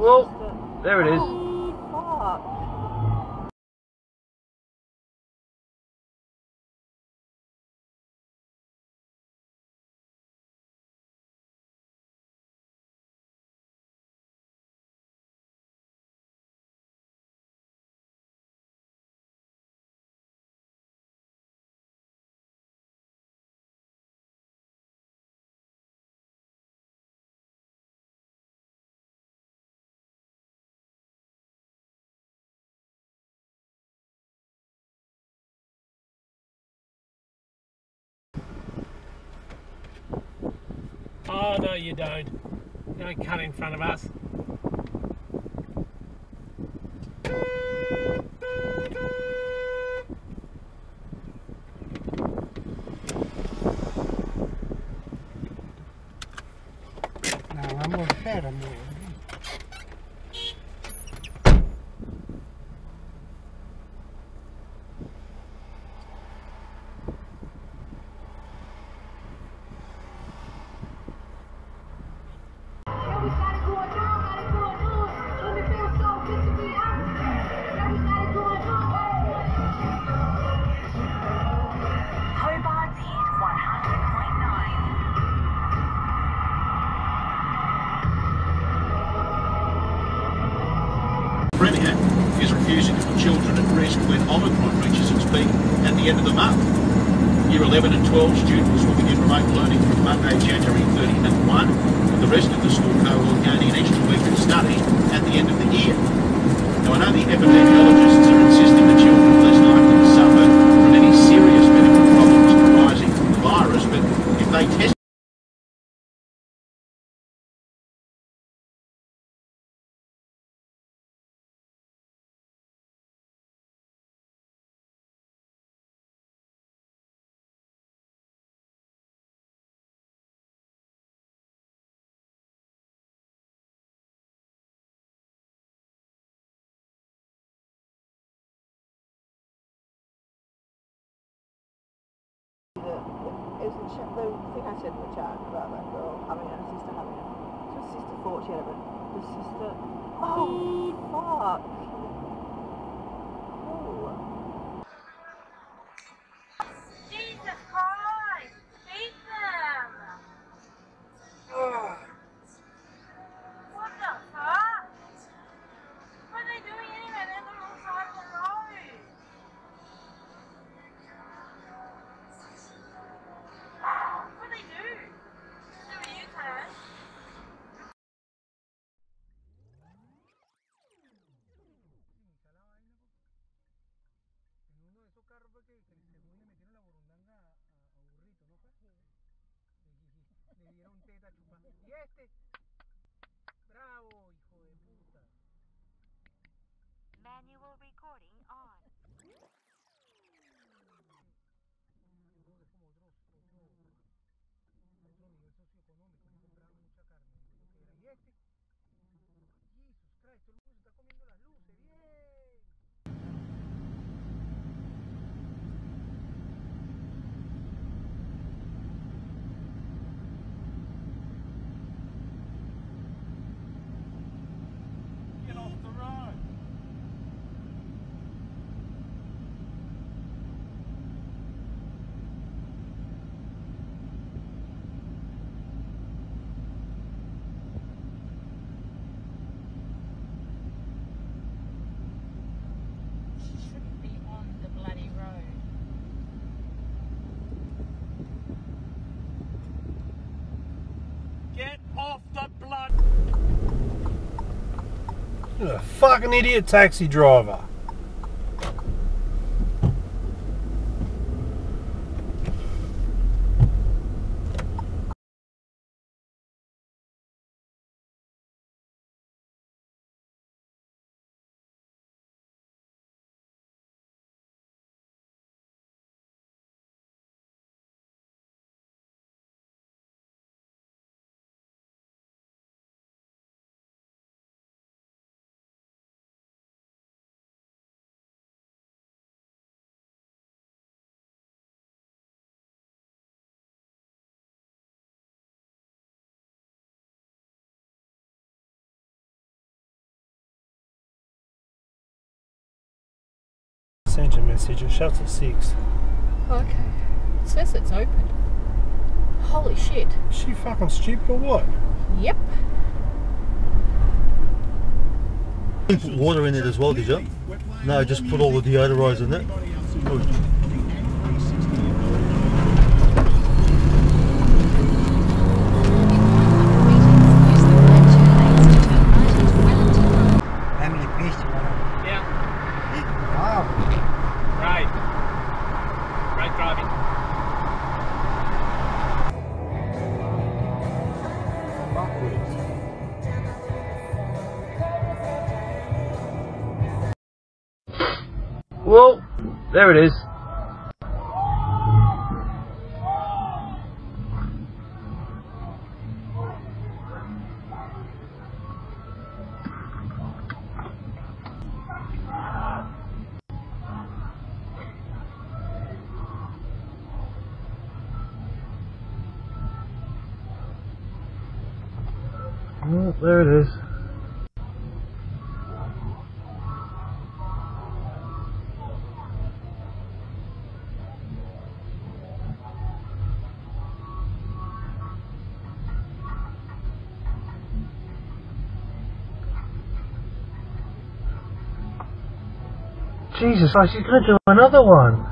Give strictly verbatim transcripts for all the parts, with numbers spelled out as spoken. Well, there it is. Oh, no, you don't. Don't cut in front of us. No, I'm not fair, I'm not. Is refusing to put children at risk when Omicron reaches its peak at the end of the month. Year eleven and twelve students will begin remote learning from Monday, January thirty-first, with the rest of the school cohort gaining an extra week of study at the end of the year. Now, I know the epidemiologists are insisting that children are less likely to suffer from any serious medical problems arising from the virus, but if they test The thing I said in the chat about that girl having it and her sister having it. Her sister thought she had it, but her sister. Oh, fuck! Oh. Jesus Christ! Beat them! Oh. What the fuck? What are they doing anyway? They're on the side of the road! Y este, bravo, hijo de puta. Manual recording on. Y este, Jesus Christ, todo el mundo está comiendo las luces, bien. A fucking idiot taxi driver. sent a message. It shuts at six. Okay. It says it's open. Holy shit. Is she fucking stupid or what? Yep. You put water in it as well, did you? No, just put all the deodorizer in it. Oh. Well, there it is. Well, there it is. Jesus Christ, she's going to do another one.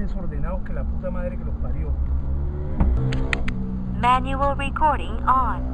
Desordenados que la puta madre que los parió. Manual recording on.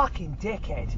fucking dickhead.